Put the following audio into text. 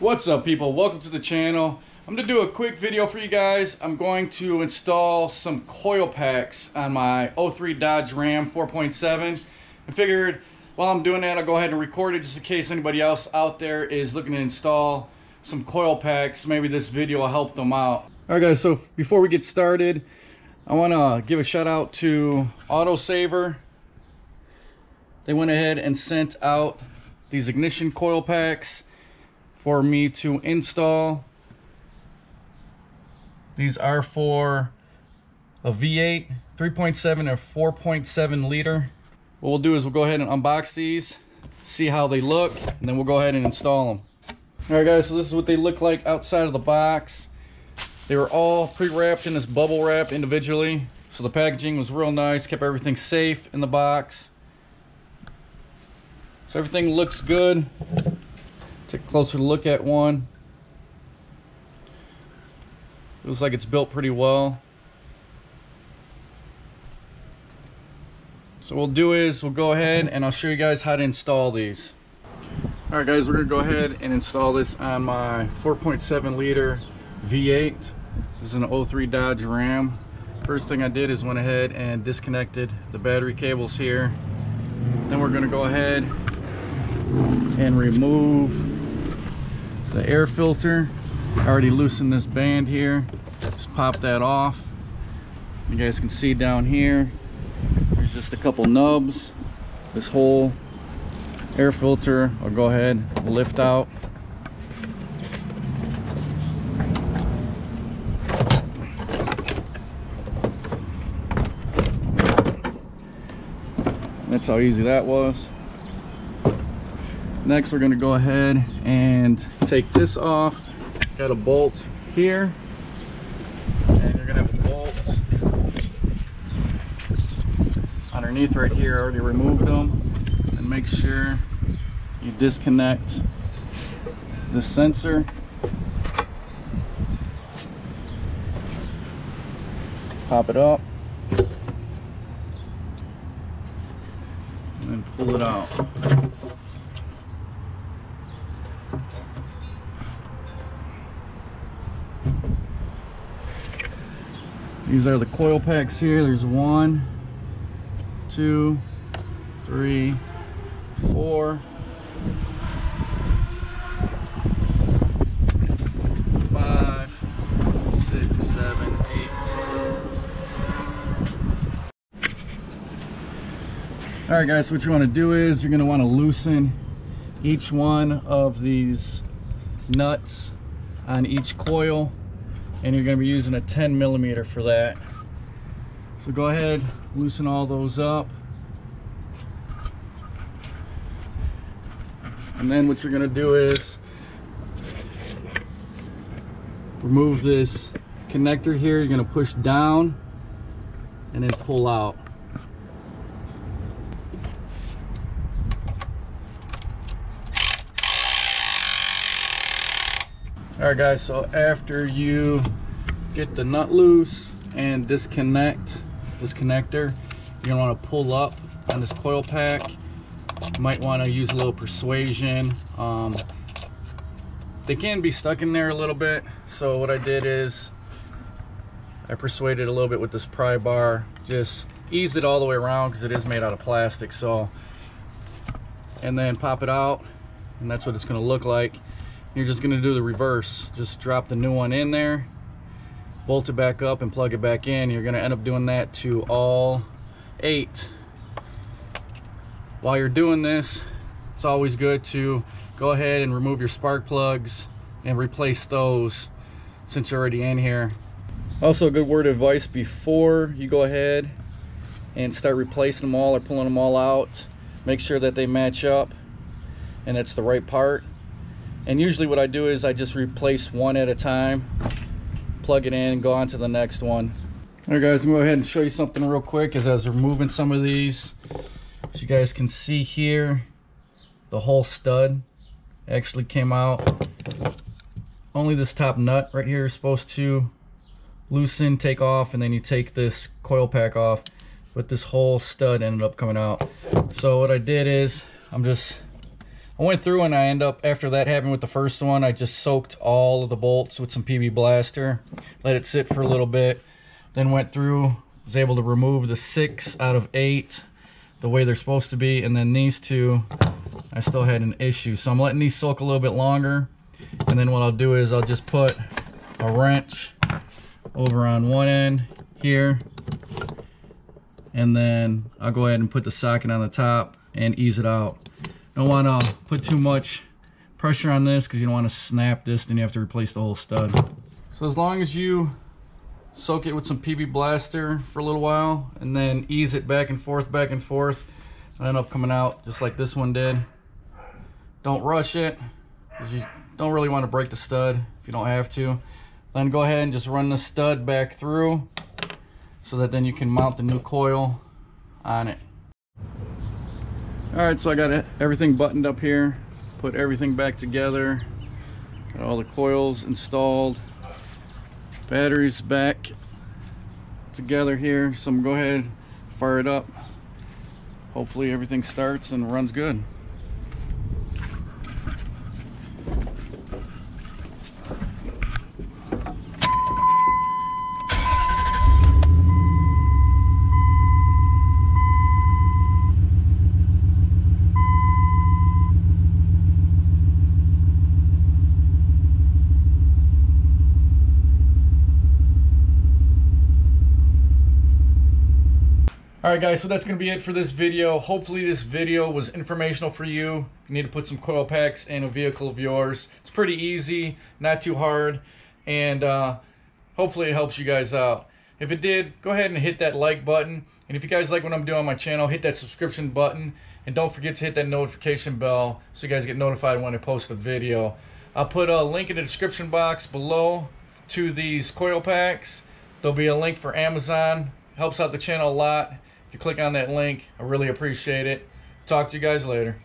What's up, people? Welcome to the channel. I'm gonna do a quick video for you guys. I'm going to install some coil packs on my 03 Dodge Ram 4.7. I figured while I'm doing that, I'll go ahead and record it just in case anybody else out there is looking to install some coil packs. Maybe this video will help them out. All right, guys, so before we get started, I want to give a shout out to Autosaver. They went ahead and sent out these ignition coil packs for me to install. These are for a V8, 3.7 or 4.7 liter. What we'll do is we'll go ahead and unbox these, see how they look, and then we'll go ahead and install them. All right, guys, so this is what they look like outside of the box. They were all pre-wrapped in this bubble wrap individually, so the packaging was real nice, kept everything safe in the box. So everything looks good. Take a closer look at one. Looks like it's built pretty well. So what we'll do is we'll go ahead and I'll show you guys how to install these. All right, guys, we're gonna go ahead and install this on my 4.7 liter V8. This is an 03 Dodge Ram. First thing I did is went ahead and disconnected the battery cables here. Then we're gonna go ahead and remove the air filter. I already loosened this band here, just pop that off. You guys can see down here there's just a couple nubs. This whole air filter, I'll go ahead and lift out. That's how easy that was. Next, we're going to go ahead and take this off. Got a bolt here, and you're going to have a bolt underneath right here. I already removed them. And make sure you disconnect the sensor. Pop it up and pull it out. These are the coil packs here. There's 1, 2, 3, 4, 5, 6, 7, 8. All right, guys, so what you want to do is you're going to want to loosen each one of these nuts on each coil. And you're going to be using a 10 millimeter for that. So go ahead, loosen all those up. And then what you're going to do is remove this connector here. You're going to push down and then pull out. All right, guys, so after you get the nut loose and disconnect this connector, you're gonna want to pull up on this coil pack. You might want to use a little persuasion. They can be stuck in there a little bit, so what I did is I persuaded a little bit with this pry bar, just eased it all the way around because it is made out of plastic. So, and then pop it out, and that's what it's gonna look like. You're just going to do the reverse. Just drop the new one in there, bolt it back up, and plug it back in. You're going to end up doing that to all 8. While you're doing this, it's always good to go ahead and remove your spark plugs and replace those since you're already in here. Also, a good word of advice before you go ahead and start replacing them all or pulling them all out, make sure that they match up and it's the right part. And usually what I do is I just replace one at a time, plug it in, and go on to the next one. All right, guys, I'm gonna go ahead and show you something real quick as I was removing some of these. As you guys can see here, the whole stud actually came out. Only this top nut right here is supposed to loosen, take off, and then you take this coil pack off. But this whole stud ended up coming out. So what I did is I'm just I went through and I end up, after that happened with the first one, I just soaked all of the bolts with some PB blaster, let it sit for a little bit, then went through, was able to remove the 6 out of 8 the way they're supposed to be, and then these two I still had an issue, so I'm letting these soak a little bit longer. And then what I'll do is I'll just put a wrench over on one end here, and then I'll go ahead and put the socket on the top and ease it out. Don't want to put too much pressure on this because you don't want to snap this, then you have to replace the whole stud. So as long as you soak it with some PB blaster for a little while and then ease it back and forth, it'll end up coming out just like this one did. Don't rush it because you don't really want to break the stud if you don't have to. Then go ahead and just run the stud back through so that then you can mount the new coil on it. All right, so I got everything buttoned up here, put everything back together, got all the coils installed, batteries back together here, so I'm gonna go ahead, fire it up, hopefully everything starts and runs good. Alright guys, so that's going to be it for this video. Hopefully this video was informational for you. If you need to put some coil packs in a vehicle of yours, it's pretty easy, not too hard, and hopefully it helps you guys out. If it did, go ahead and hit that like button, and if you guys like what I'm doing on my channel, hit that subscription button, and don't forget to hit that notification bell so you guys get notified when I post a video. I'll put a link in the description box below to these coil packs. There'll be a link for Amazon. Helps out the channel a lot. If you click on that link, I really appreciate it. Talk to you guys later.